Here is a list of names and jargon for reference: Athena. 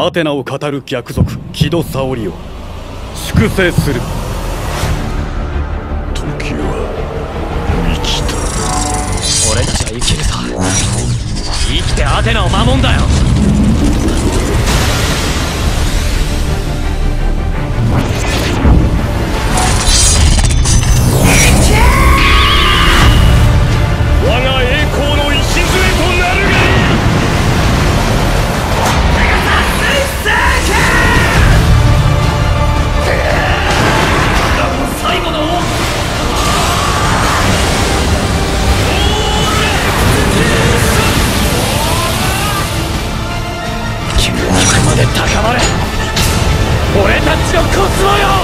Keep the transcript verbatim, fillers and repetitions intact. アテナを語る逆賊木戸沙織を粛清する。時は満ちた。俺たちは生きるさ。生きてアテナを守んだよ。我が栄光の礎となるがいい。高まれ、俺たちのコスモよ。